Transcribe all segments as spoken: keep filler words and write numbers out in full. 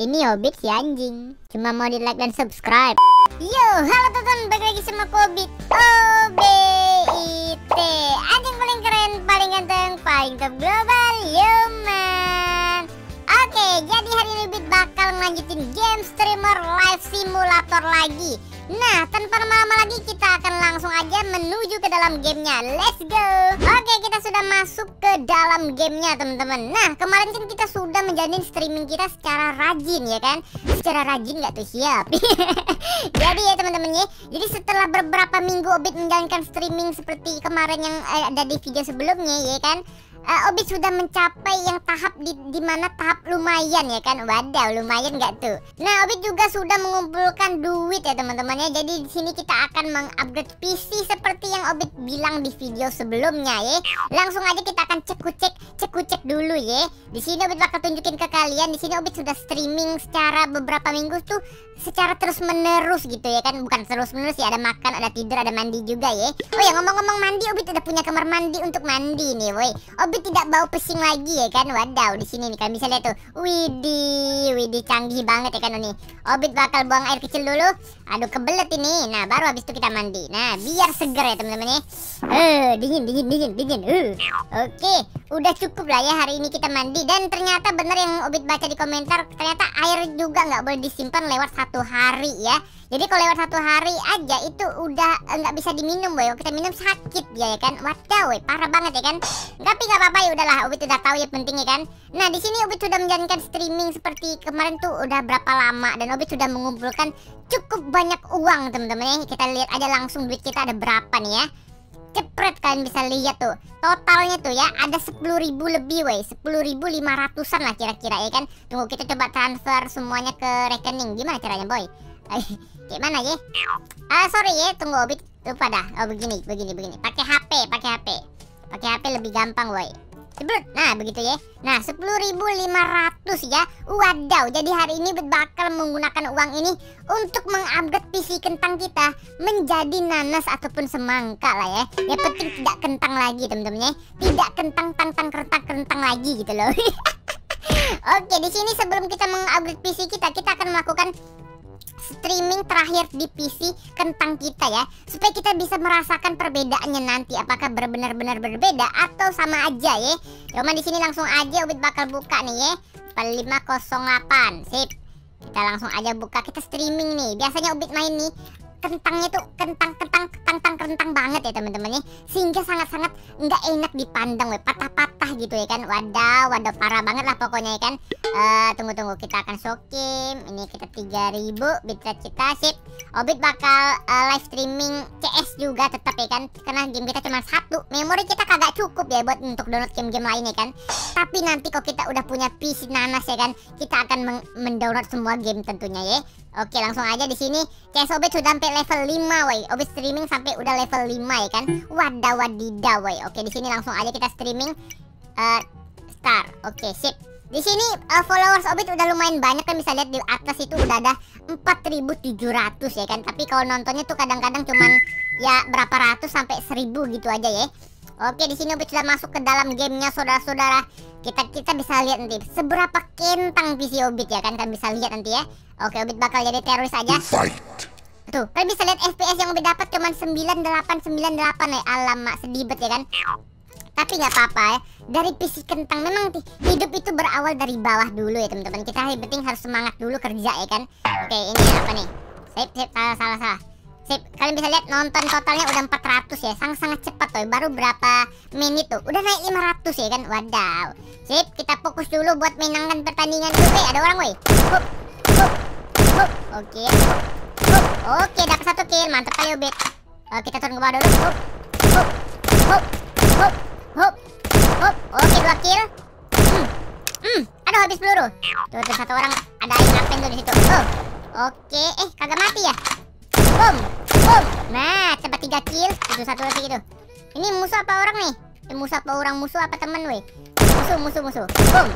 Ini Obit si anjing. Cuma mau di like dan subscribe. Yo, halo teman-teman, balik lagi sama Obit. O B I T, anjing paling keren, paling ganteng, paling top global human. Oke, jadi hari ini Obit bakal ngelanjutin game Streamer Life Simulator lagi. Nah, tanpa lama-lama lagi kita akan langsung aja menuju ke dalam gamenya. Let's go. Oke, kita sudah masuk ke dalam gamenya teman-teman. Nah, kemarin kan kita sudah menjalin streaming kita secara rajin ya kan? Secara rajin nggak tuh siap. Jadi ya teman-teman ya. Jadi setelah beberapa minggu Obit menjalankan streaming seperti kemarin yang ada di video sebelumnya ya kan? Uh, Obit sudah mencapai yang tahap di, di mana tahap lumayan ya kan, wadaw lumayan nggak tuh. Nah Obit juga sudah mengumpulkan duit ya teman-teman ya. Jadi di sini kita akan mengupgrade P C seperti yang Obit bilang di video sebelumnya ya. Langsung aja kita akan cekucek cekucek dulu ya. Di sini Obit bakal tunjukin ke kalian. Di sini Obit sudah streaming secara beberapa minggu tuh secara terus menerus gitu ya kan, bukan terus menerus ya, ada makan, ada tidur, ada mandi juga ya. Oh ya ngomong-ngomong mandi, Obit udah punya kamar mandi untuk mandi nih, woi. Obit tidak bau pesing lagi ya kan, wadaw. Di sini nih kalian bisa lihat tuh, widih, widih canggih banget ya kan nih. Obit bakal buang air kecil dulu, aduh kebelet ini. Nah baru habis itu kita mandi. Nah biar seger ya teman-teman ya. Uh, dingin dingin dingin dingin. Uh. Oke, okay, udah cukup lah ya hari ini kita mandi. Dan ternyata bener yang Obit baca di komentar, ternyata air juga nggak boleh disimpan lewat satu hari ya. Jadi kalau lewat satu hari aja itu udah nggak bisa diminum boy. Kita minum sakit ya, ya kan. Wadaw, woy, parah banget ya kan. Tapi nggak apa-apa ya udahlah, Obit udah tahu ya pentingnya kan. Nah di sini Obit sudah menjalankan streaming seperti kemarin tuh udah berapa lama, dan Obit sudah mengumpulkan cukup banyak uang teman-teman ya. Kita lihat aja langsung duit kita ada berapa nih ya. Cepret kalian bisa lihat tuh totalnya tuh ya ada sepuluh ribu lebih woi, sepuluh ribu lima ratusan lah kira-kira ya kan. Tunggu kita coba transfer semuanya ke rekening. Gimana caranya boy? Gimana ya? Ah sorry ya, tunggu Obit lupa dah. Oh begini begini begini. Pakai H P, pakai H P. Pakai H P lebih gampang woi. Nah begitu ya. Nah sepuluh ribu lima ratus ya. Wadaw, jadi hari ini Obit bakal menggunakan uang ini untuk mengupgrade P C kentang kita menjadi nanas ataupun semangka lah ya. Yang penting tidak kentang lagi teman-teman ya. Tidak kentang-tang-tang-kentang-kentang lagi gitu loh. Oke, di sini sebelum kita mengupgrade P C kita, kita akan melakukan streaming terakhir di P C kentang kita ya, supaya kita bisa merasakan perbedaannya nanti apakah benar-benar berbeda atau sama aja ya. Cuma di sini langsung aja Obit bakal buka nih ya, lima nol delapan. Sip. Kita langsung aja buka, kita streaming nih. Biasanya Obit main nih kentangnya tuh kentang-kentang kentang-kentang banget ya teman-teman ya. Sehingga sangat-sangat nggak enak dipandang weh, patah-patah gitu ya kan. Wadaw, wadaw parah banget lah pokoknya ya kan. Uh, tunggu-tunggu kita akan showcam. Ini kita tiga ribu bitrate kita, sip. Obit bakal uh, live streaming C S juga tetap ya kan. Karena game kita cuma satu, memori kita kagak cukup ya buat untuk download game-game lain ya kan. Tapi nanti kalau kita udah punya P C nanas ya kan, kita akan mendownload semua game tentunya ya. Oke, langsung aja di sini. C S Obit sudah sampai level lima, woi. Obit streaming sampai udah level lima ya kan. Wadaw wadidaw, woi. Oke, di sini langsung aja kita streaming uh, star. Oke, sip. Di sini uh, followers Obit udah lumayan banyak kan, bisa lihat di atas itu udah ada empat ribu tujuh ratus ya kan. Tapi kalau nontonnya tuh kadang-kadang cuman ya berapa ratus sampai seribu gitu aja ya. Oke, di sini Obit sudah masuk ke dalam gamenya saudara-saudara. Kita kita bisa lihat nanti seberapa kentang P C Obit ya kan, kan bisa lihat nanti ya. Oke, Obit bakal jadi teroris aja. Fight. Tuh, kalian bisa lihat F P S yang Obit dapat cuman sembilan delapan sembilan delapan ya. Alamak, sedibet ya kan. Tapi nggak apa-apa ya. Dari P C kentang memang hidup itu berawal dari bawah dulu ya teman-teman. Kita yang penting harus semangat dulu kerja ya kan. Oke, ini apa nih? Sip, sip, salah salah salah. Sip, kalian bisa lihat nonton totalnya udah empat ratus ya. Sangat-sangat cepat tuh. Baru berapa menit tuh udah naik lima ratus ya kan. Wadaw. Sip, kita fokus dulu buat menangkan pertandingan dulu. Weh, ada orang weh. Hup, hup, hup. Oke. Hup. Oke, dapat satu kill. Mantap kali Obit. Oh, kita turun ke bawah dulu. Hup, hup, hup, hup, hup, hup. Oke, dua kill. Hmm. Hmm. Aduh, habis peluru. Tuh, tuh satu orang ada yang ngapain tuh di situ. Oh. Oke, eh kagak mati ya. Boom, boom. Nah, cepat tiga kill. Itu satu lagi gitu. Ini musuh apa orang nih? Eh, musuh apa orang, musuh apa temen weh? Musuh, musuh, musuh. Boom,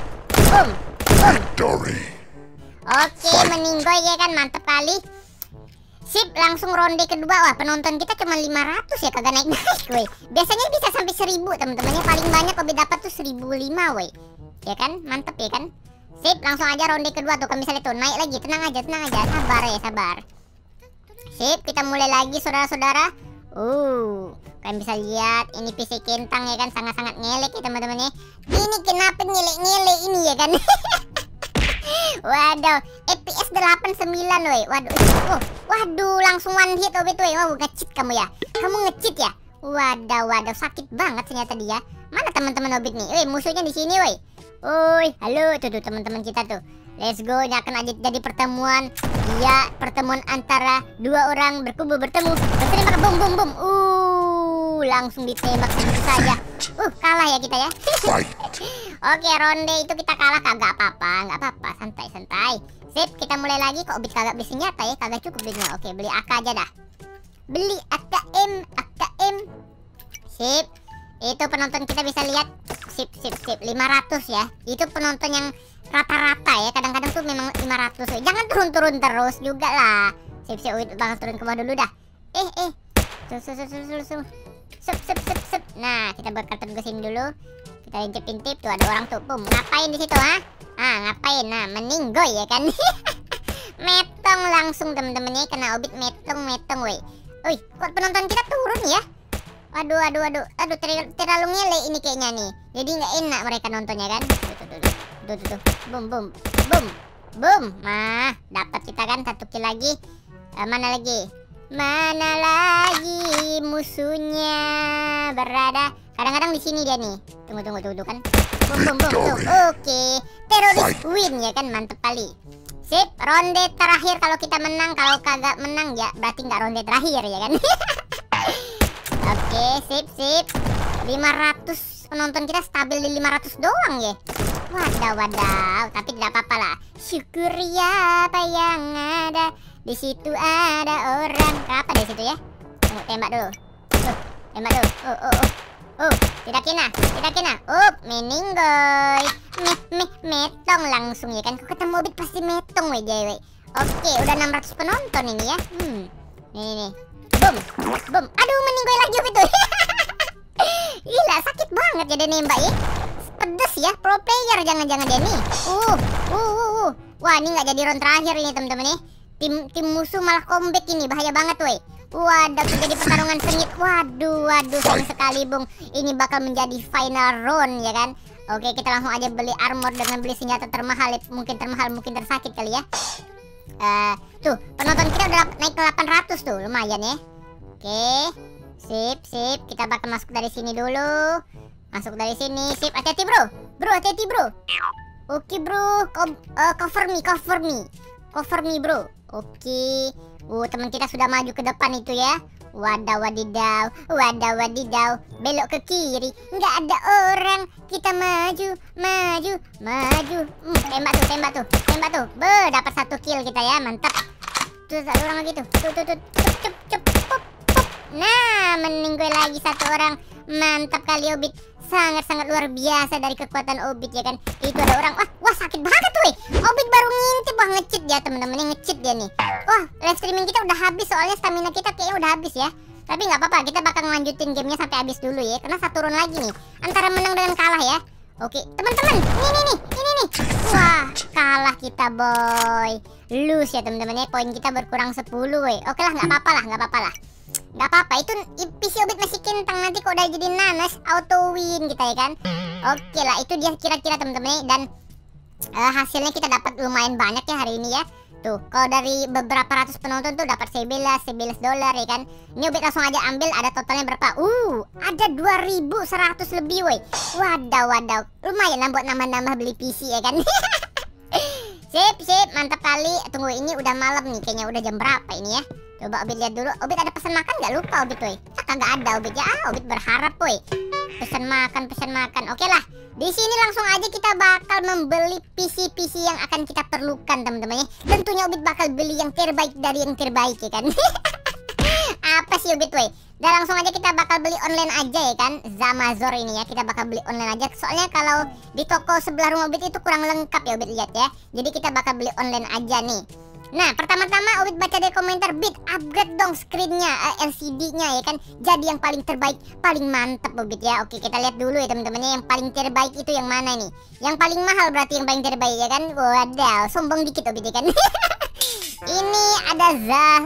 boom, boom. Victory. Oke, meninggoy ya kan, mantap kali. Sip, langsung ronde kedua. Wah, penonton kita cuma lima ratus ya, kagak naik-naik weh. Biasanya bisa sampai seribu teman-temannya. Paling banyak Obit dapat tuh seribu lima weh. Ya kan? Mantep ya kan? Sip, langsung aja ronde kedua tuh. Kalau misalnya tuh naik lagi, tenang aja, tenang aja, sabar ya, sabar. Sip, kita mulai lagi saudara-saudara. Uh, kalian bisa lihat ini P C kentang ya kan, sangat-sangat ngelek ya teman-teman ya. Ini kenapa ngelek-ngelek ini ya kan? Waduh, F P S delapan puluh sembilan woi. Waduh. Oh, waduh, langsung one hit Obit woi. Wah, nge-cheat kamu ya. Kamu nge-cheat ya? Waduh, waduh, sakit banget ternyata dia. Mana teman-teman Obit nih? Woi, musuhnya di sini woi. Woi, halo tuh, tuh teman-teman kita tuh. Let's go, ini akan aja jadi pertemuan. Ya, pertemuan antara dua orang berkubu bertemu. Bertembak bom bom bom. Uh, langsung ditembak begitu saja. Uh, kalah ya kita ya. Oke, ronde itu kita kalah kagak apa-apa, nggak apa-apa, santai-santai. Sip, kita mulai lagi. Kok Obit kagak beli senjata ya? Kagak cukup duitnya. Oke, beli A K aja dah. Beli A K M, A K M. Sip. Itu penonton kita bisa lihat. Sip, sip, sip. lima ratus ya. Itu penonton yang rata-rata ya, kadang-kadang tuh memang lima ratus. Jangan turun-turun terus juga lah. Sip, sip, bakal turun ke bawah dulu dah. Eh, eh. Sup, sup, sup, sup, sup. Sup, sup, sup, sup. Nah, kita bakal turun ke sini dulu. Kita intip-intip tuh ada orang tuh. Boom, ngapain di situ, ha? Ah, ngapain? Nah, meninggoy ya kan. Metong langsung temen-temennya kena Obit, metong-metong woi. Wih, kok penonton kita turun ya? Waduh, waduh, waduh. Aduh, ter terlalu ngele ini kayaknya nih. Jadi nggak enak mereka nontonnya kan. Tuh, tuh, tuh. Tuh, tuh, tuh. Boom, boom, boom, boom. Nah, dapat kita kan satu kill lagi. Uh, mana lagi? Mana lagi musuhnya berada? Kadang-kadang di sini dia nih. Tunggu, tunggu, tunggu, tunggu kan. Boom, boom, boom. Tuh. Oke, teroris win ya kan, mantep kali. Sip, ronde terakhir kalau kita menang. Kalau kagak menang ya berarti nggak ronde terakhir ya kan. Oke, sip, sip. lima ratus penonton kita stabil di lima ratus doang ya. Wadah, wadah, tapi tidak apa-apa lah. Syukuri apa yang ada. Di situ ada orang. Apa di situ ya? Tunggu, tembak dulu. Uh, tembak dulu. Oh, oh, oh. Oh, tidak kena, tidak kena. Oh, meninggoy. Meh, meh, metong langsung ya kan. Kok ketemu Obit pasti metong weh dia weh. Oke, udah enam ratus penonton ini ya. Hmm. Nih, nih. Boom, boom. Aduh, meninggoy lagi Obit tuh. Gila, sakit banget jadi nembak ya. Pedes ya, pro player jangan-jangan dia nih. Uh, uh, uh, uh. Wah, ini nggak jadi round terakhir ini teman-teman nih. Tim tim musuh malah comeback ini, bahaya banget woi. Waduh, jadi pertarungan sengit. Waduh, waduh, sayang sekali Bung. Ini bakal menjadi final round ya kan. Oke, kita langsung aja beli armor dengan beli senjata termahal, mungkin termahal, mungkin tersakit kali ya. Uh, tuh, penonton kita udah naik ke delapan ratus tuh, lumayan ya. Oke. Sip, sip. Kita bakal masuk dari sini dulu. Masuk dari sini, sip, hati-hati bro. Bro, hati-hati bro. Oke bro, Kom, uh, cover me, cover me. Cover me bro. Oke. Uh, teman kita sudah maju ke depan itu ya. Wadaw wadidaw, wadaw wadidaw. Belok ke kiri, nggak ada orang. Kita maju, maju, maju. Hmm, tembak tuh, tembak tuh, tembak tuh. Be, dapat satu kill kita ya, mantap. Tuh, satu orang lagi tuh. Tuh, tuh, tuh, cep, cep, pop, pop. Nah, meninggal lagi satu orang. Mantap kali Obit. Sangat-sangat luar biasa dari kekuatan Obit ya kan. Itu ada orang. Wah, wah sakit banget tuh. Obit baru ngintip. Wah, nge-cheat dia temen-temen. Nge-cheat dia nih. Wah, live streaming kita udah habis. Soalnya stamina kita kayaknya udah habis ya. Tapi nggak apa-apa, kita bakal ngelanjutin gamenya sampai habis dulu ya. Karena satu round lagi nih, antara menang dengan kalah ya. Oke, teman-teman. Ini nih, nih, ini nih. Wah, kalah kita boy. Lose ya temen-temen. Poin kita berkurang sepuluh woi. Oke lah, nggak apa-apa lah, nggak apa-apa lah. Gak apa-apa, itu P C Obit masih kentang. Nanti kok udah jadi nanas, auto win kita ya kan. Oke lah, itu dia kira-kira temen-temen. Dan uh, hasilnya kita dapat lumayan banyak ya hari ini ya. Tuh, kalau dari beberapa ratus penonton tuh dapat sebelas dolar ya kan. Ini Obit langsung aja ambil, ada totalnya berapa? Uh, ada dua ribu seratus lebih woi. Wadaw, wadaw. Lumayan lah buat nambah-nambah beli P C ya kan. Sip, sip, mantap kali. Tunggu, ini udah malam nih, kayaknya udah jam berapa ini ya. Coba Obit lihat dulu. Obit ada pesan makan nggak? Lupa Obit woi. Kagak ada Obit ya. Ah, Obit berharap woi. Pesan makan, pesan makan. Oke lah. Di sini langsung aja kita bakal membeli P C-P C yang akan kita perlukan teman-teman ya. Tentunya Obit bakal beli yang terbaik dari yang terbaik ya kan. Apa sih Obit woi? Dan langsung aja kita bakal beli online aja ya kan. Zamazor ini ya, kita bakal beli online aja. Soalnya kalau di toko sebelah rumah Obit itu kurang lengkap ya Obit lihat ya. Jadi kita bakal beli online aja nih. Nah, pertama-tama Obit baca dari komentar, Bit, upgrade dong screen-nya, uh, L C D-nya ya kan, jadi yang paling terbaik, paling mantep Obit ya. Oke, kita lihat dulu ya teman-temannya, yang paling terbaik itu yang mana nih? Yang paling mahal berarti yang paling terbaik ya kan? Waduh, sombong dikit Obit ya kan. Ini ada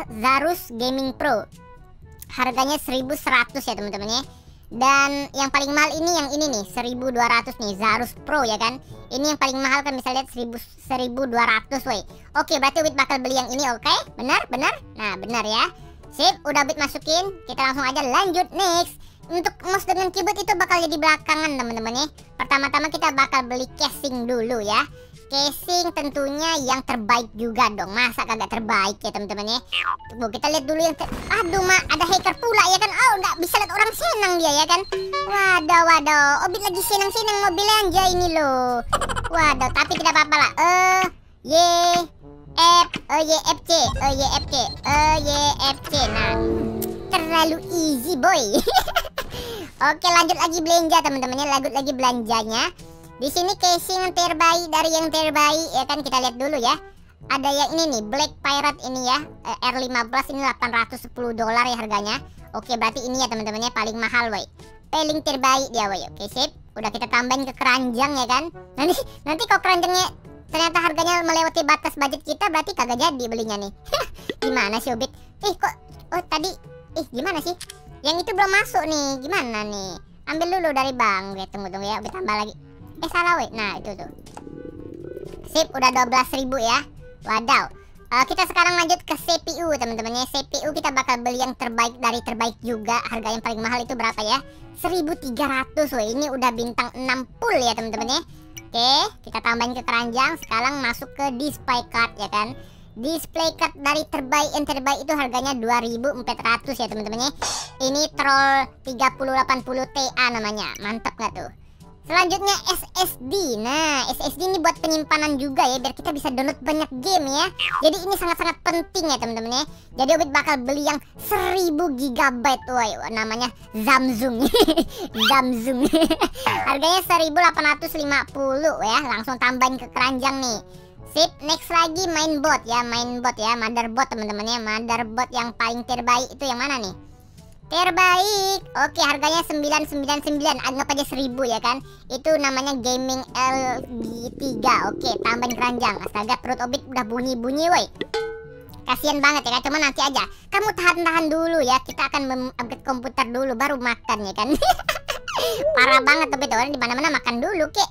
Zarus Gaming Pro, harganya seribu seratus ya teman-temannya. Dan yang paling mahal ini yang ini nih seribu dua ratus nih, Zarus Pro ya kan. Ini yang paling mahal kan, bisa lihat seribu dua ratus woi. Oke, berarti Obit bakal beli yang ini, oke okay? Benar, benar. Nah, benar ya. Sip, udah Obit masukin. Kita langsung aja lanjut next. Untuk mouse dengan keyboard itu bakal jadi belakangan teman-teman ya. Pertama-tama kita bakal beli casing dulu ya. Casing tentunya yang terbaik juga dong, masa kagak terbaik ya teman-teman ya. Tuh, kita lihat dulu yang ter... aduh mak, ada hacker pula ya kan. Oh, nggak bisa lihat orang senang dia ya kan. Waduh waduh, Obit lagi senang-senang mobilnya aja ini loh. Waduh, tapi tidak apa-apa lah. Eh y f e y f c e y f c e y f c. Nah, terlalu easy boy. Oke, lanjut lagi belanja teman-temannya, lanjut lagi belanjanya. Di sini casing yang terbaik dari yang terbaik ya kan, kita lihat dulu ya. Ada yang ini nih, Black Pirate ini ya, R lima belas ini delapan ratus sepuluh dolar ya harganya. Oke, berarti ini ya teman-temannya paling mahal woi. Paling terbaik dia woi. Oke, sip. Udah kita tambahin ke keranjang ya kan. Nanti nanti kalau keranjangnya ternyata harganya melewati batas budget kita, berarti kagak jadi belinya nih. Gimana sih Obit? Eh kok oh tadi eh gimana sih? Yang itu belum masuk nih. Gimana nih? Ambil dulu dari bank. Oke, tunggu-tunggu ya, Obit tambah lagi. Eh salah weh. Nah itu tuh. Sip, udah dua belas ribu ya. Wadaw. uh, Kita sekarang lanjut ke C P U teman-temannya. C P U kita bakal beli yang terbaik dari terbaik juga. Harga yang paling mahal itu berapa ya? seribu tiga ratus weh. Ini udah bintang enam puluh ya teman-temannya. Oke, kita tambahin ke keranjang. Sekarang masuk ke display card ya kan. Display card dari terbaik yang terbaik itu harganya dua ribu empat ratus ya teman-temannya. Ini Troll tiga ribu delapan puluh Ti namanya. Mantap gak tuh? Selanjutnya S S D. Nah, S S D ini buat penyimpanan juga ya, biar kita bisa download banyak game ya. Jadi ini sangat-sangat penting ya teman-teman ya. Jadi Obit bakal beli yang seribu gigabyte woi, namanya Samsung. Samsung. Harganya seribu delapan ratus lima puluh ya. Langsung tambahin ke keranjang nih. Sip, next lagi mainboard ya, mainboard ya, motherboard teman-teman ya. Motherboard yang paling terbaik itu yang mana nih? Terbaik. Oke, harganya sembilan ratus sembilan puluh sembilan. Anggap aja seribu ya kan. Itu namanya Gaming L G tiga. Oke, tambahin keranjang. Astaga, perut Obit udah bunyi-bunyi woi. Kasian banget ya kan. Cuma nanti aja, kamu tahan-tahan dulu ya. Kita akan upgrade komputer dulu, baru makan ya kan. Parah banget Obit, orang di mana-mana makan dulu kek.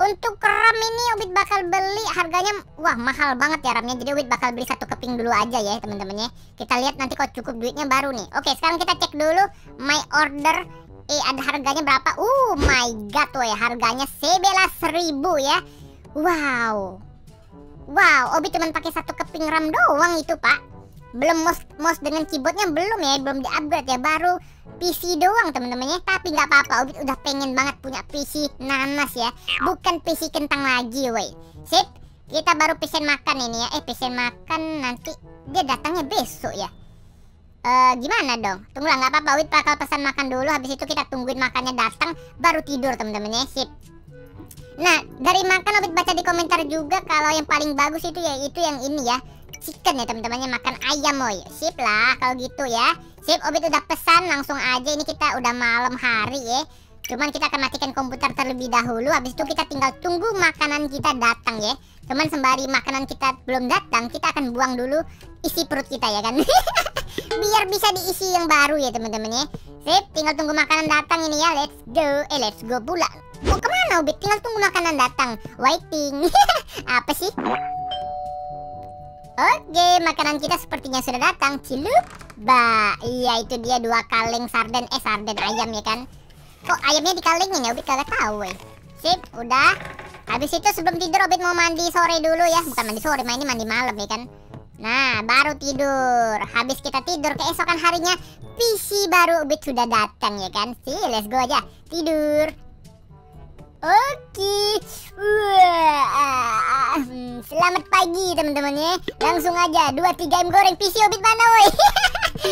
Untuk RAM ini Obit bakal beli harganya, wah mahal banget ya RAM-nya. Jadi Obit bakal beli satu keping dulu aja ya teman-temannya. Kita lihat nanti kalau cukup duitnya baru nih. Oke, sekarang kita cek dulu my order. Eh, ada harganya berapa? Oh my god woy, harganya sebelas ribu ya. Wow. Wow, Obit cuma pakai satu keping RAM doang itu pak. Belum mouse, mouse dengan keyboardnya belum ya, belum di upgrade ya, baru P C doang teman-temannya. Tapi nggak apa-apa, Obit udah pengen banget punya P C nanas ya, bukan P C kentang lagi woi. Sip, kita baru pesen makan ini ya. Eh pesen makan nanti dia datangnya besok ya. E, gimana dong? Tunggulah, nggak apa-apa, Obit bakal pesan makan dulu. Habis itu kita tungguin makannya datang, baru tidur teman-temannya. Sip. Nah, dari makan Obit baca di komentar juga kalau yang paling bagus itu yaitu yang ini ya, chicken ya teman-temannya, makan ayam woy. Sip lah kalau gitu ya. Sip, Obit udah pesan, langsung aja. Ini kita udah malam hari ya, cuman kita akan matikan komputer terlebih dahulu. Habis itu kita tinggal tunggu makanan kita datang ya. Cuman sembari makanan kita belum datang, kita akan buang dulu isi perut kita ya kan. Biar bisa diisi yang baru ya teman-temannya. Sip, tinggal tunggu makanan datang ini ya. Let's go. Eh let's go pula. Mau kemana Obit? Tinggal tunggu makanan datang. Waiting. Apa sih? Oke, makanan kita sepertinya sudah datang. Cilup. Bah, iya itu dia, dua kaleng sarden. Eh, sarden ayam ya kan. Kok ayamnya dikalengin ya? Obit kagak tahu weh. Sip, udah. Habis itu sebelum tidur Obit mau mandi sore dulu ya. Bukan mandi sore, mainnya mandi malam ya kan. Nah, baru tidur. Habis kita tidur, keesokan harinya P C baru Obit sudah datang ya kan. Sih, let's go aja. Tidur. Oke, wah, selamat pagi teman-teman ya. Langsung aja dua tiga ayam goreng. P C Obit mana woi?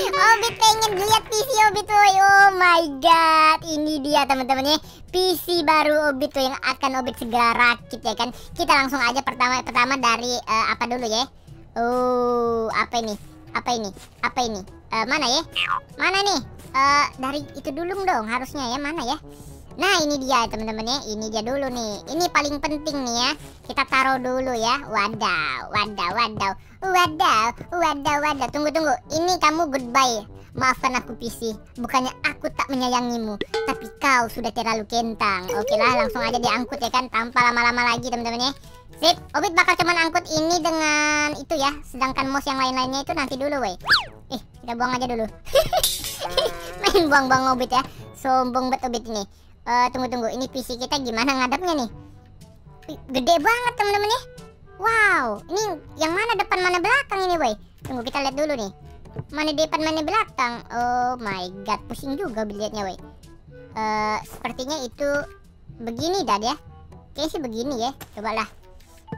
Obit pengen lihat P C Obit woi. Oh my god, ini dia teman-teman ya, P C baru Obit tuh yang akan Obit segera rakit ya kan. Kita langsung aja pertama-pertama dari uh, apa dulu ya? Oh, apa ini? Apa ini? Apa ini? Uh, mana ya? Mana nih? Uh, dari itu dulu dong harusnya ya, mana ya? Nah, ini dia teman-teman ya. Ini dia dulu nih. Ini paling penting nih ya. Kita taruh dulu ya. Wadaw, wadaw, wadaw. Wadaw, wadaw, wadaw. Tunggu, tunggu. Ini kamu goodbye. Maafkan aku P C. Bukannya aku tak menyayangimu, tapi kau sudah terlalu kentang. Oke lah, langsung aja diangkut ya kan, tanpa lama-lama lagi teman-teman ya. Sip, Obit bakal cuman angkut ini dengan itu ya. Sedangkan mouse yang lain-lainnya itu nanti dulu, weh. Eh, kita buang aja dulu. Main buang-buang Obit ya. Sombong bet Obit ini. Uh, tunggu tunggu, ini P C kita gimana ngadepnya nih? Gede banget teman-teman ya. Wow, ini yang mana depan mana belakang ini, weh? Tunggu kita lihat dulu nih. Mana depan mana belakang. Oh my god, pusing juga biliatnya weh. Uh, sepertinya itu begini dad ya. Kayaknya sih begini ya. Cobalah.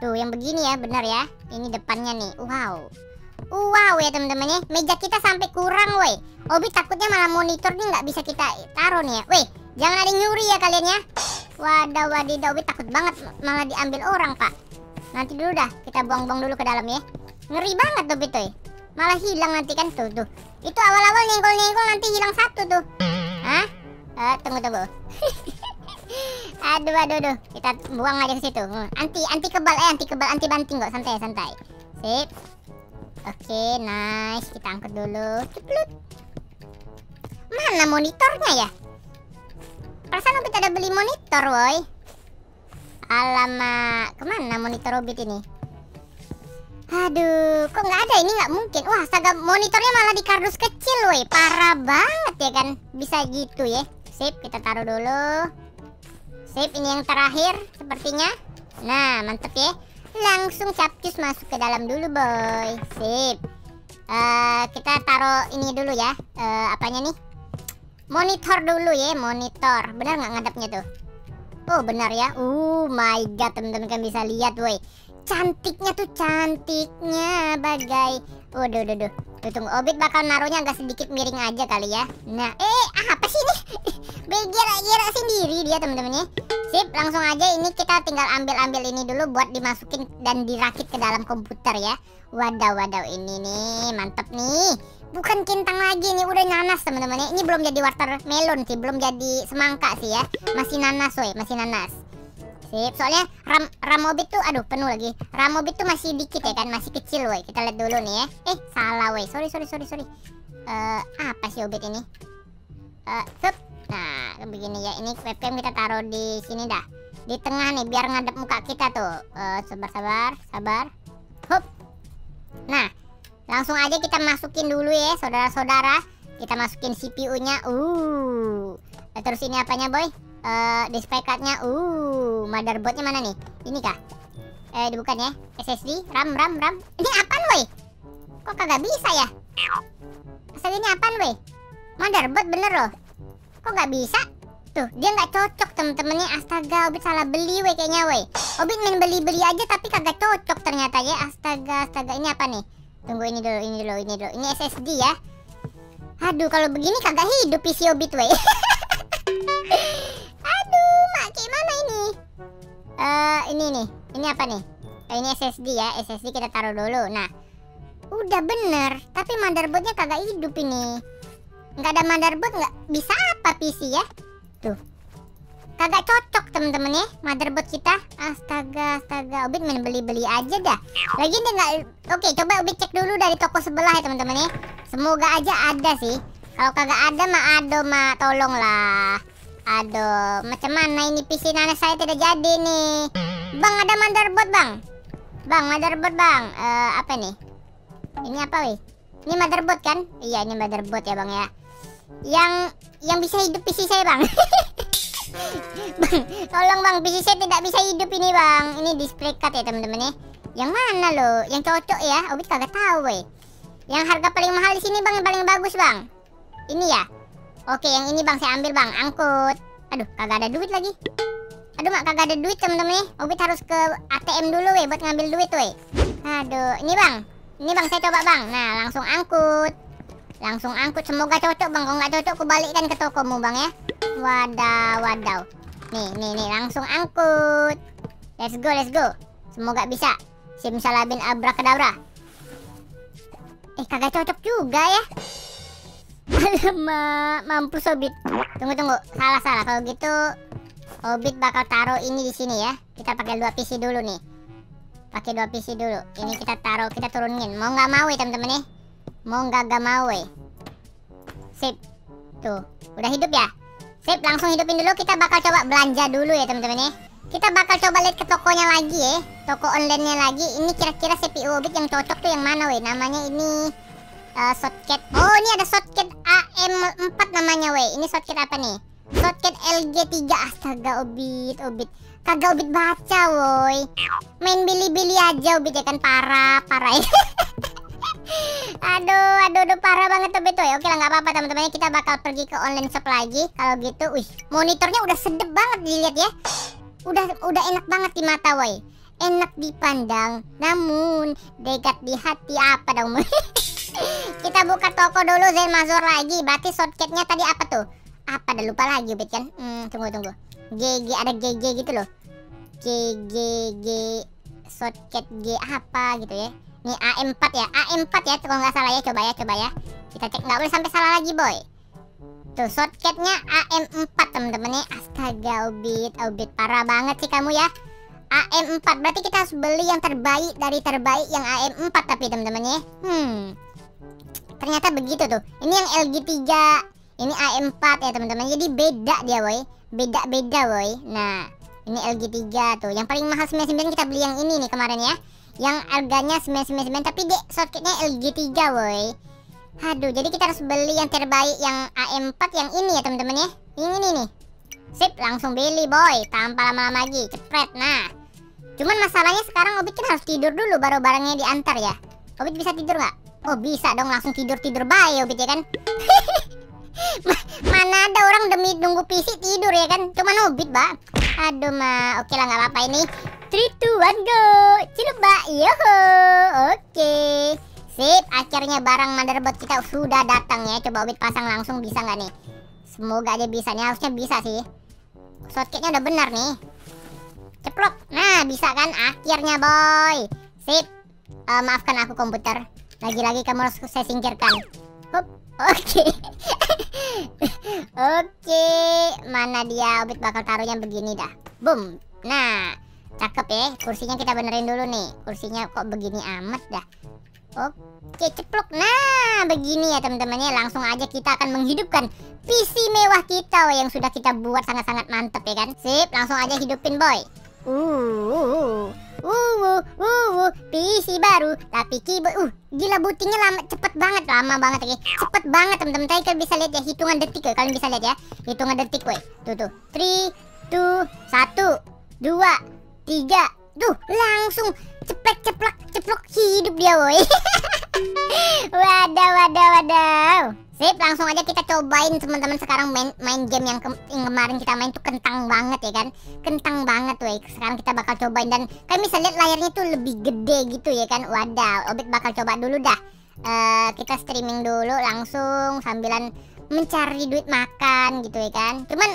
Tuh yang begini ya, benar ya. Ini depannya nih. Wow. Wow ya teman-teman ya. Meja kita sampai kurang weh. Obit takutnya malah monitor nih nggak bisa kita taruh nih ya. Weh, jangan ada nyuri ya kalian ya. Wadah wadidah, Obit takut banget malah diambil orang, Pak. Nanti dulu dah, kita buang-buang dulu ke dalam ya. Ngeri banget Obit tuh. Malah hilang nanti kan tuh tuh. Itu awal-awal nyenggol-nyenggol nanti hilang satu tuh. Hah? Uh, tunggu tunggu. aduh aduh aduh. Kita buang aja ke situ. Hmm. Anti anti kebal eh anti kebal anti banting kok, santai santai. Sip. Oke, okay, nice. Kita angkat dulu. Ciplut. Mana monitornya ya? Perasaan Obit ada beli monitor, woi. Alamak, kemana monitor Obit ini? Aduh, kok nggak ada ini, nggak mungkin. Wah, astaga, monitornya malah di kardus kecil, woi. Parah banget ya kan? Bisa gitu ya. Sip, kita taruh dulu. Sip, ini yang terakhir sepertinya. Nah, mantep ya. Langsung capcus masuk ke dalam dulu, boy. Sip. Uh, kita taruh ini dulu ya. Uh, apanya nih? Monitor dulu ya, monitor. Benar nggak ngadepnya tuh? Oh, benar ya. Oh my god, teman-teman kan bisa lihat, woi. Cantiknya tuh, cantiknya bagai. Waduh, waduh, waduh. Tuh, tunggu, Obit bakal naruhnya agak sedikit miring aja kali ya. Nah, eh, apa sih ini? Bergerak-gerak sendiri dia teman-teman ya. Sip, langsung aja ini kita tinggal ambil-ambil ini dulu buat dimasukin dan dirakit ke dalam komputer ya. Wadaw, wadaw, ini nih mantep nih. Bukan kentang lagi nih, udah nanas teman-teman ya. Ini belum jadi watermelon sih, belum jadi semangka sih ya. Masih nanas, woi, masih nanas. Sip, soalnya ram ram Obit tuh, aduh penuh lagi. Ram Obit tuh masih dikit ya kan, masih kecil woi. Kita lihat dulu nih ya. Eh, salah woi. Sorry, sorry, sorry, sorry. Uh, apa sih Obit ini? Uh, sup. Nah, begini ya. Ini webcam kita taruh di sini dah. Di tengah nih, biar ngadep muka kita tuh. Uh, sabar, sabar, sabar. Hup. Nah, langsung aja kita masukin dulu ya, saudara-saudara. Kita masukin C P U-nya. Uh. Terus ini apanya, boy? Uh, display card-nya, uh, motherboard-nya mana nih? Ini kah? Eh, bukan ya? S S D, RAM, RAM, RAM. Ini apaan, woi? Kok kagak bisa ya? Asal ini apaan, woi? Motherboard bener loh. Kok nggak bisa? Tuh, dia nggak cocok temen-temennya. Astaga, Obit salah beli, woi kayaknya, woi. Obit main beli-beli aja tapi kagak cocok ternyata ya. Astaga, astaga, ini apa nih? Tunggu ini dulu, ini dulu, ini dulu. Ini S S D ya. Aduh, kalau begini kagak hidup P C Obit, woi. Uh, ini nih, ini apa nih? Uh, ini S S D ya, S S D kita taruh dulu. Nah, udah bener, tapi motherboardnya kagak hidup ini. Nggak ada motherboard, nggak bisa apa P C ya? Tuh, kagak cocok temen-temen ya, motherboard kita. Astaga, astaga, Obit main beli-beli aja dah. Lagi dia nggak, oke, coba Obit cek dulu dari toko sebelah ya temen-temen ya. Semoga aja ada sih. Kalau kagak ada mah aduh mah, tolonglah. Aduh, macam mana ini P C nanas saya tidak jadi nih. Bang, ada motherboard bang. Bang, motherboard bang. Uh, apa nih? Ini apa weh? Ini motherboard kan? Iya, ini motherboard ya bang ya. Yang yang bisa hidup P C saya bang. Bang, tolong bang, P C saya tidak bisa hidup ini bang. Ini display card ya teman-teman ya. Yang mana loh? Yang cocok ya? Obit kagak tahu weh. Yang harga paling mahal di sini bang, yang paling bagus bang. Ini ya. Oke, yang ini bang, saya ambil bang, angkut. Aduh, kagak ada duit lagi. Aduh mak, kagak ada duit temen-temen. Obit harus ke A T M dulu weh, buat ngambil duit weh. Aduh, ini bang. Ini bang, saya coba bang. Nah, langsung angkut. Langsung angkut, semoga cocok bang. Kalau nggak cocok, aku balikkan ke tokomu bang ya. Wadaw, wadaw. Nih, nih, nih, langsung angkut. Let's go, let's go. Semoga bisa. Simsalabim abrakadabra. Eh, kagak cocok juga ya. Alamak, mampus Obit. Tunggu tunggu, salah salah. Kalau gitu Obit bakal taruh ini di sini ya. Kita pakai dua P C dulu nih. Pakai dua P C dulu. Ini kita taruh, kita turunin. Mau nggak mau ya temen-temen nih. Mau nggak gak mau ya. Sip. Tuh, udah hidup ya. Sip, langsung hidupin dulu. Kita bakal coba belanja dulu ya temen-temen nih. Kita bakal coba lihat ke tokonya lagi ya. Toko online-nya lagi. Ini kira-kira C P U Obit yang cocok tuh yang mana weh? Namanya ini uh, shortcut. Oh, ini ada shortcut A M empat namanya weh. Ini shortcut apa nih? Shortcut L G tiga. Astaga Obit, Obit. Kagak Obit baca woi. Main Bilibili aja Obit ya kan, parah, parah ya. Aduh, aduh, aduh, parah banget Obit ya. Oke lah, nggak apa-apa teman-teman. Kita bakal pergi ke online shop lagi. Kalau gitu, wih, monitornya udah sedep banget dilihat ya. Udah, udah enak banget di mata woi. Enak dipandang, namun dekat di hati apa dong? Kita buka toko dulu, Zen Mazor lagi. Berarti shortcutnya tadi apa tuh? Apa dah lupa lagi Obit kan? Hmm, tunggu tunggu. G G, ada G G gitu loh. G G G shortcut G apa gitu ya? Ini A M empat ya, A M empat ya. Kalau nggak salah ya, coba ya, coba ya. Kita cek, nggak boleh sampai salah lagi boy. Tuh shortcutnya A M empat temen-temen nih. Astaga Obit, Obit parah banget sih kamu ya. A M empat, berarti kita harus beli yang terbaik dari terbaik yang A M empat tapi temen-temen ya. Hmm, ternyata begitu tuh. Ini yang L G tiga, ini A M empat ya temen-temen. Jadi beda dia woi, beda-beda woi. Nah, ini L G tiga tuh. Yang paling mahal sembilan puluh sembilan, kita beli yang ini nih kemarin ya. Yang harganya sembilan puluh sembilan tapi dek shortcutnya L G tiga woi. Aduh, jadi kita harus beli yang terbaik yang A M empat yang ini ya temen-temen ya. Ini nih nih. Sip, langsung beli boy. Tanpa lama-lama lagi, cepret. Nah, cuman masalahnya sekarang Obit kan harus tidur dulu baru barangnya diantar ya. Obit bisa tidur nggak? Oh bisa dong, langsung tidur-tidur baik Obit ya kan. Ma mana ada orang demi nunggu P C tidur ya kan. Cuman Obit ba. Aduh mah, oke lah nggak apa-apa ini. three, two, one, go. Cilup ba, yoho. Oke. Sip, akhirnya barang motherboard kita sudah datang ya. Coba Obit pasang langsung, bisa nggak nih? Semoga aja bisa nih, harusnya bisa sih. Shortcutnya udah benar nih. Ceplok. Nah, bisa kan akhirnya boy. Sip. Uh, maafkan aku komputer. Lagi-lagi kamu harus saya singkirkan. Hup. Oke. Okay. Oke. Okay. Mana dia Obit bakal taruhnya begini dah. Boom. Nah, cakep ya. Kursinya kita benerin dulu nih. Kursinya kok begini amat dah. Oke, okay, ceplok. Nah, begini ya teman-temannya. Langsung aja kita akan menghidupkan P C mewah kita woy, yang sudah kita buat sangat-sangat mantep ya kan. Sip, langsung aja hidupin boy. Uh, uh, uh, uh, P C baru tapi keyboard, uh, gila bootingnya lama, cepet banget, lama banget lagi, cepet banget temen-temen. Tadi kalian bisa lihat ya hitungan detik ya, kalian bisa lihat ya hitungan detik woi, tuh tuh, three, two, one, two, three, tuh langsung ceplek ceplek ceplok hidup dia woi. Wadah wadah wadah. Sip, langsung aja kita cobain teman-teman sekarang main main game yang, ke yang kemarin kita main tuh kentang banget ya kan. Kentang banget weh. Sekarang kita bakal cobain dan kalian bisa lihat layarnya tuh lebih gede gitu ya kan. Wadah, Obit bakal coba dulu dah. Uh, kita streaming dulu langsung sambilan mencari duit makan gitu ya kan. Cuman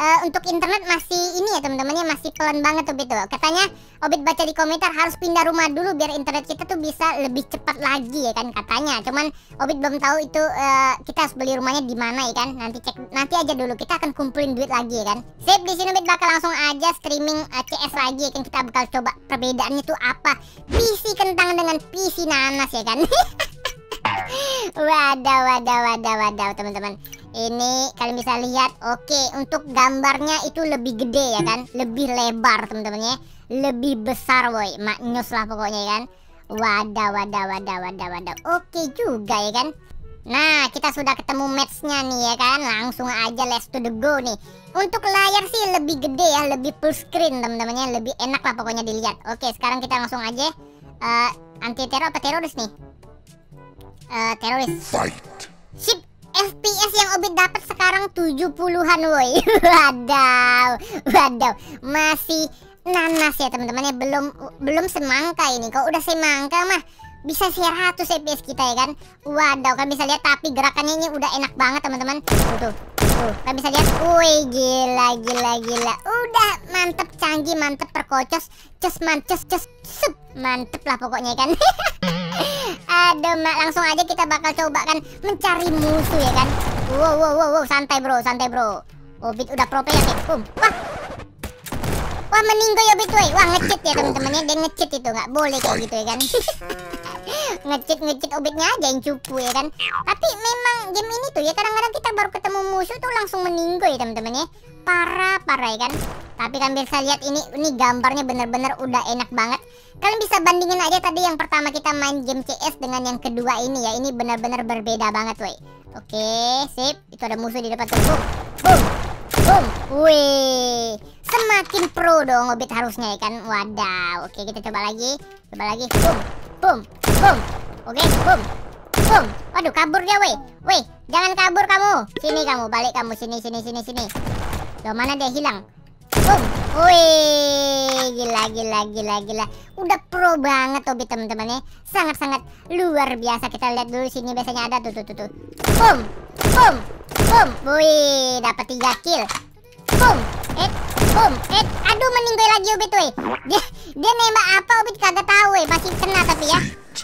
uh, untuk internet masih ini ya teman-temannya, masih pelan banget Obit tuh. Katanya Obit baca di komentar harus pindah rumah dulu biar internet kita tuh bisa lebih cepat lagi ya kan katanya. Cuman Obit belum tahu itu uh, kita harus beli rumahnya di mana ya kan. Nanti cek, nanti aja dulu, kita akan kumpulin duit lagi ya kan. Sip, di sini Obit bakal langsung aja streaming uh, C S lagi ya kan. Kita bakal coba perbedaannya tuh apa P C kentang dengan P C nanas ya kan. Wadah wadah wadah wadah teman-teman. Ini kalian bisa lihat, oke okay, untuk gambarnya itu lebih gede ya kan, lebih lebar temen-temen ya, lebih besar woi, maknyus lah pokoknya ya kan. Wadah wadah wadah wadah wadah, oke okay juga ya kan. Nah, kita sudah ketemu matchnya nih ya kan, langsung aja let's to the go nih. Untuk layar sih lebih gede ya, lebih full screen temen-temennya, lebih enak lah pokoknya dilihat. Oke okay, sekarang kita langsung aja uh, anti teror apa teroris nih? Uh, teroris. Fight. Sip. F P S yang Obit dapat sekarang tujuh puluhan woi. Waduh, waduh, masih nanas ya teman-teman ya, belum belum semangka ini. Kalau udah semangka mah bisa seratus F P S kita ya kan. Waduh, kan bisa lihat tapi gerakannya ini udah enak banget teman-teman. Tuh, tuh, kan bisa lihat. Woi, gila gila gila. Udah mantep, canggih, mantep, perkocos, cus, mancus, cus, sup. Mantep lah pokoknya ya kan. Aduh ada, Mak. Langsung aja kita bakal coba kan mencari musuh ya kan. Wow, wow, wow, wow. Santai bro, santai bro. Obit udah pro player ya, boom. Wah. Wah, meninggal ya Obit, woy. Wah, nge-cheat ya teman-teman ya. Dia nge-cheat itu, nggak boleh kayak gitu ya kan. Ngecit-ngecit Obitnya aja yang cupu ya kan. Tapi memang game ini tuh ya kadang-kadang kita baru ketemu musuh tuh langsung meninggo ya teman-teman ya. Parah-parah ya kan. Tapi kan bisa lihat ini ini gambarnya bener-bener udah enak banget. Kalian bisa bandingin aja tadi yang pertama kita main game C S dengan yang kedua ini ya. Ini bener-bener berbeda banget woi. Oke, sip. Itu ada musuh di depan tuh. Boom. Boom. Boom. Wih. Semakin pro dong Obit harusnya ya kan. Wadaw. Oke, kita coba lagi. Coba lagi. Boom. Boom. Boom. Oke, boom. Boom. Waduh, kabur dia, weh. Weh, jangan kabur kamu. Sini kamu, balik kamu sini sini sini sini. Loh, mana dia hilang? Boom. Wih, gila gila gila gila. Udah pro banget Obit teman-teman ya. Sangat-sangat luar biasa. Kita lihat dulu sini biasanya ada tuh tuh tuh. tuh. Boom. Boom. Boom. Wih, dapat tiga kill. Boom. Eh, boom. Eh, aduh meninggal lagi Obit, weh. Dia dia nembak apa Obit kagak tahu, weh. Masih kena tapi ya.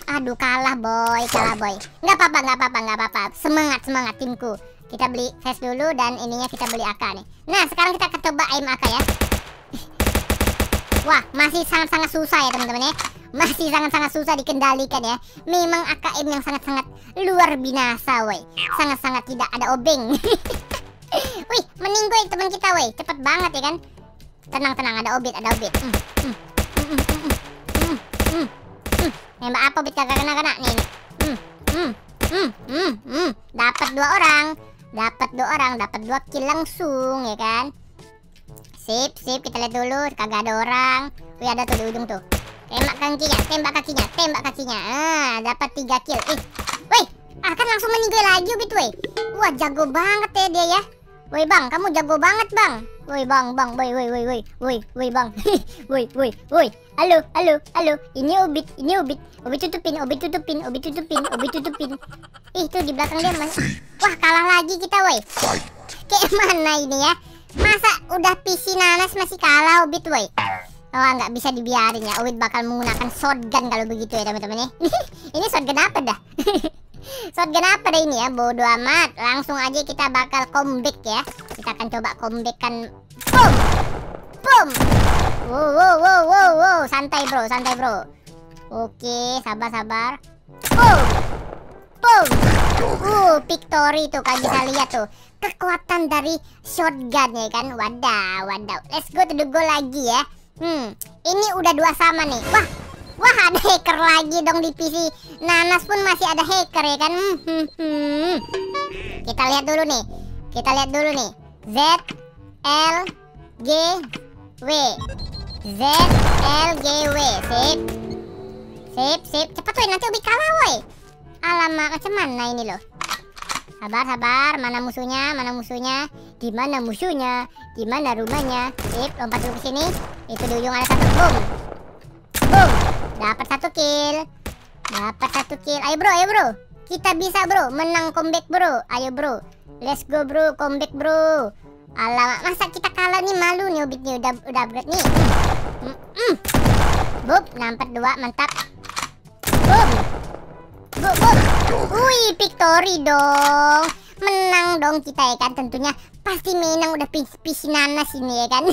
Aduh, kalah boy, kalah boy. Nggak apa-apa, nggak apa-apa, nggak apa-apa. Semangat, semangat timku. Kita beli face dulu dan ininya kita beli A K nih. Nah, sekarang kita coba aim A K ya. Wah, masih sangat-sangat susah ya teman-teman ya. Masih sangat-sangat susah dikendalikan ya. Memang A K aim yang sangat-sangat luar binasa woi. Sangat-sangat tidak ada obeng. Wih, meninggoy teman kita woi. Cepat banget ya kan. Tenang-tenang, ada Obit, ada Obit. Hmm, hmm, hmm, hmm, hmm. Nembak apa Obit kagak kena-kena nih, nih. Hmm, hmm, hmm, hmm, hmm. Dapat dua orang, dapat dua orang, dapat dua kill langsung ya kan. Sip, sip. Kita lihat dulu, kagak ada orang. Wih, ada tuh di ujung tuh. Tembak kakinya, tembak kakinya, tembak kakinya. Ah, dapat tiga kill. Ih, woi, ah kan langsung meninggal lagi Obit, woi. Wah, jago banget ya dia ya. Woi bang, kamu jago banget bang. Woi bang, bang, woi, woi, woi, woi, woi, woi bang, woi, woi, woi. Halo, halo, halo. Ini Obit, ini Obit. Obit tutupin, Obit tutupin, Obit tutupin, Obit tutupin. Ih, tuh di belakang dia mas. Wah, kalah lagi kita, woi. Kayak mana ini ya? Masa udah P C nanas masih kalah Obit, woi. Wah, nggak bisa dibiarin ya. Obit bakal menggunakan shotgun kalau begitu ya teman-teman ya. Ini shotgun apa dah? Shotgun apa deh ini ya, bodo amat. Langsung aja kita bakal comeback ya. Kita akan coba comebackkan. Boom. Boom. Wow, wow, wow, wow, wow. Santai bro, santai bro. Oke, sabar-sabar. Boom. Boom. Uh, victory tuh, kalian bisa lihat tuh kekuatan dari shotgun ya kan. Wadaw, wadaw. Let's go to the goal lagi ya. Hmm, ini udah dua sama nih. Wah. Wah, ada hacker lagi dong di P C nanas pun masih ada hacker ya kan. Hmm, hmm. Kita lihat dulu nih. Kita lihat dulu nih. Z L G W. Z L G W. Sip. Sip, sip. Cepat woi, nanti Obit kalah woi. Alamak, macam mana ini loh? Sabar, sabar. Mana musuhnya? Mana musuhnya? Di mana musuhnya? Di mana rumahnya? Sip, lompat dulu ke sini. Itu di ujung ada satu. Boom. Boom. Dapat satu kill. Dapat satu kill. Ayo bro, ayo bro. Kita bisa bro, menang comeback bro. Ayo bro. Let's go bro, comeback bro. Alamak, masa kita kalah nih, malu nih Obit nih, udah udah upgrade nih. Mm -mm. Boom, nampak dua, mantap. Boom. Boom, boom. Wih, victory dong. Menang dong kita ya kan tentunya. Pasti menang udah P C nanas ini ya kan.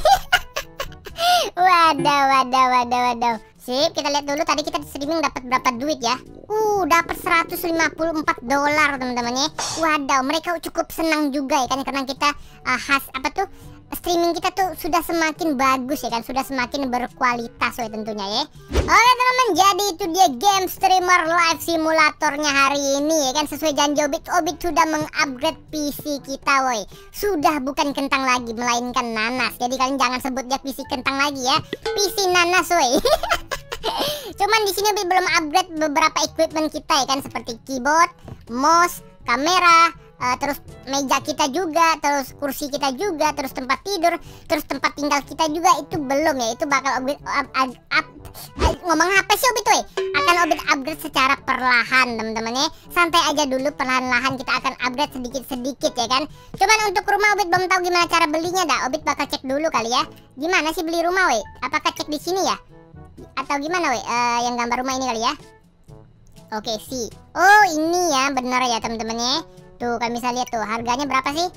Wadah, wadah, wadah, wadah. Sip, kita lihat dulu tadi kita di streaming dapat berapa duit ya. Uh, dapat seratus lima puluh empat dolar teman-teman ya. Wadaw, mereka cukup senang juga ya kan karena kita uh, khas apa tuh streaming kita tuh sudah semakin bagus ya kan, sudah semakin berkualitas ya tentunya ya. Oke teman-teman, jadi itu dia game Streamer Life Simulatornya hari ini ya kan. Sesuai janji Obit, Obit sudah mengupgrade P C kita woi. Sudah bukan kentang lagi melainkan nanas. Jadi kalian jangan sebut dia P C kentang lagi ya. P C nanas woi. Cuman di sini Obit belum upgrade beberapa equipment kita ya kan, seperti keyboard, mouse, kamera, uh, terus meja kita juga, terus kursi kita juga, terus tempat tidur, terus tempat tinggal kita juga itu belum ya. Itu bakal Obit up, up, up, up, ngomong apa sih Obit weh? Akan Obit upgrade secara perlahan teman-teman ya. Santai aja dulu, perlahan-lahan kita akan upgrade sedikit-sedikit ya kan. Cuman untuk rumah Obit belum tahu gimana cara belinya dah. Obit bakal cek dulu kali ya. Gimana sih beli rumah weh? Apakah cek di sini ya? Atau gimana weh, uh, yang gambar rumah ini kali ya. Oke, C. Oh, ini ya bener ya teman-teman ya. Tuh kalian bisa lihat tuh harganya berapa sih?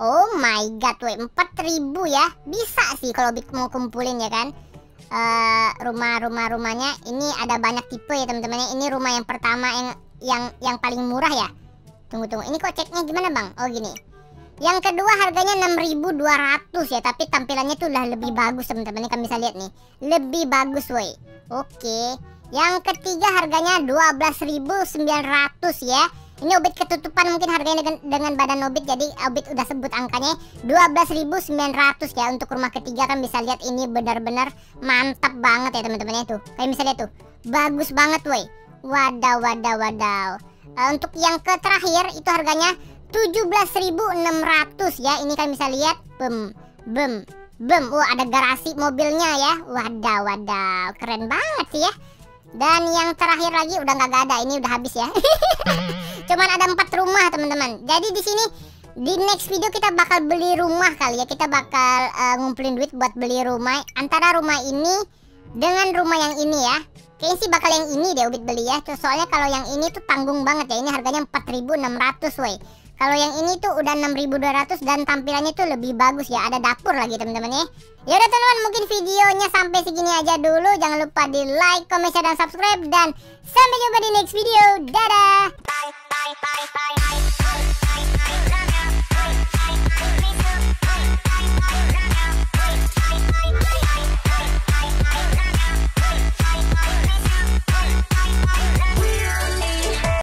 Oh my god, weh, empat ribu ya. Bisa sih kalau mau kumpulin ya kan. Rumah-rumah-rumahnya ini ada banyak tipe ya teman-teman. Ini rumah yang pertama yang yang yang paling murah ya. Tunggu-tunggu, ini kok ceknya gimana bang? Oh gini. Yang kedua harganya enam ribu dua ratus ya, tapi tampilannya tuh udah lebih bagus teman-teman. Kalian bisa lihat nih, lebih bagus woi. Oke. Yang ketiga harganya dua belas ribu sembilan ratus ya. Ini Obit ketutupan mungkin harganya dengan, dengan badan Obit, jadi Obit udah sebut angkanya dua belas ribu sembilan ratus ya. Untuk rumah ketiga kan bisa lihat ini benar-benar mantap banget ya teman-teman ya, tuh. Kayak bisa lihat tuh, bagus banget woi. Wadaw wadaw wadaw. Uh, untuk yang ke terakhir itu harganya tujuh belas ribu enam ratus ya. Ini kan bisa lihat bem bem bem. Wah, ada garasi mobilnya ya. Wadaw wadaw, keren banget sih ya. Dan yang terakhir lagi udah nggak ada, ini udah habis ya. Cuman ada empat rumah teman-teman. Jadi di sini di next video kita bakal beli rumah kali ya. Kita bakal uh, ngumpulin duit buat beli rumah antara rumah ini dengan rumah yang ini ya. Kayaknya sih bakal yang ini deh Obit beli ya. Soalnya kalau yang ini tuh tanggung banget ya. Ini harganya empat ribu enam ratus woi. Kalau yang ini tuh udah enam ribu dua ratus dan tampilannya tuh lebih bagus ya. Ada dapur lagi teman-teman ya. Ya udah teman-teman, mungkin videonya sampai segini aja dulu. Jangan lupa di like, comment, share, dan subscribe, dan sampai jumpa di next video. Dadah. Bye bye bye bye. Bye bye bye bye.